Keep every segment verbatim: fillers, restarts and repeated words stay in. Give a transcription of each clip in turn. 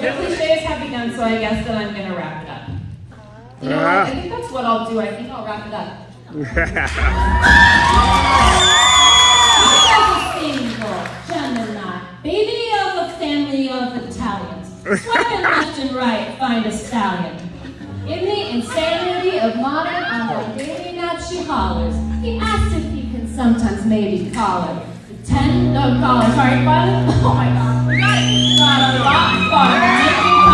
the cliches have begun, so I guess that I'm going to wrap it up. You know, uh-huh. I think that's what I'll do. I think I'll wrap it up. You guys are single, Gemini, baby of the family of the Italians. Swimming left and right, find a stallion. In the insanity of modern, on the daily night she hollers. He asks if he can sometimes maybe call her. Ten, no call her. Sorry, Kyle. Oh my God. We got it. Got a lot farther. Making Kyle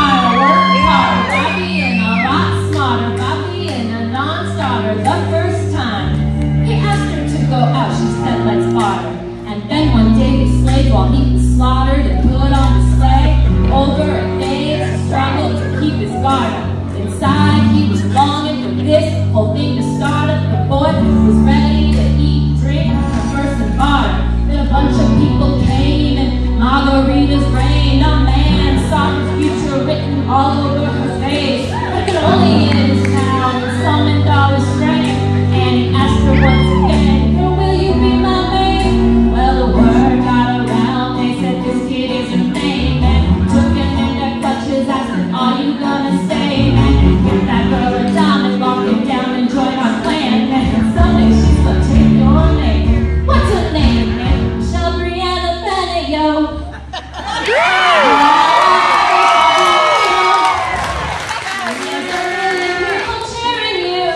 work harder. Bobby and a lot smarter. Bobby and a non-starter. The first time he asked her to go out, she said, let's barter. And then one day he slayed while he was slaughtered and put on display. Over a day's struggle to keep his guard up. Inside he was longing for this whole thing to start up. The boy was ready to eat, drink, converse, and barter. Then a bunch of people came and margaritas rained. A man saw his future written all over her face. But could only in his town and summoned all his strength. And he asked her once again, girl, will you be my maid? Well, the word got around, they said this kid is a maid. Are you gonna stay and give that girl a dime and walk it down and join our clan? And someday she's gonna take your name. What's her name, man? Rachelle Breanna Bennett, yo. Cheering you.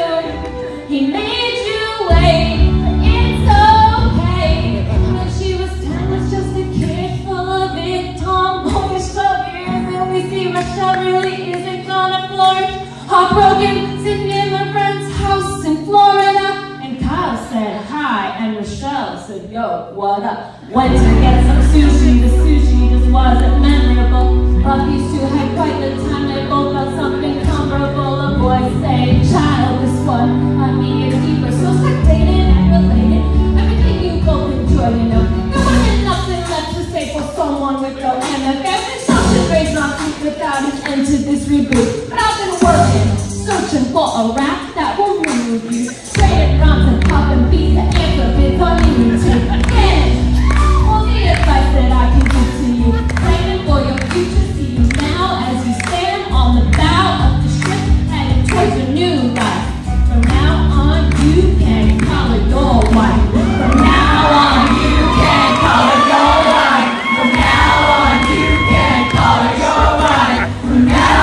He made you wait, but it's okay. When she was ten, was just a kid full of it, tomboyish love ears, and we see Rachelle. Heartbroken, sitting in my friend's house in Florida. And Kyle said hi, and Rachelle said, yo, what up? Went to get some sushi, the sushi just wasn't memorable. But these two had quite the time, they both felt something comparable. A boy saying, child, this one, I need a deeper. So start dating and related, everything you both enjoy, you know. There wasn't nothing left to say for someone with no hand. The family shop should raise my feet without an end to this reboot. But I've been working, searching for a rap that will remove you. Straight rhymes and poppin' beats that answer bids on YouTube. And all the advice that I can give to you, planning for your future, see you now as you stand on the bow of the ship, heading towards a new life. From now on, you can call her your wife. From now on, you can call her your wife. From now on, you can call her your wife. From now on.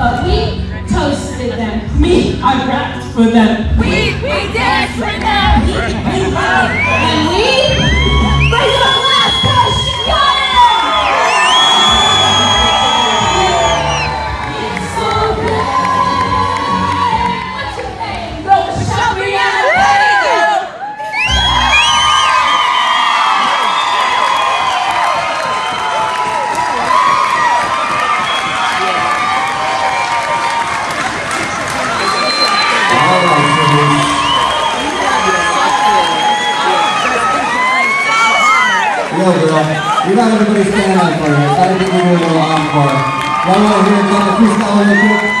But we toasted them. Me, I rapped for them. We, we danced for them. And we, raise the last push. She got it. It's so good. What's your name? Rachelle Breanna Yo, girl, you're not everybody's standing up for you. I didn't think we were a little off for it. One more here, come on, freestyle real quick.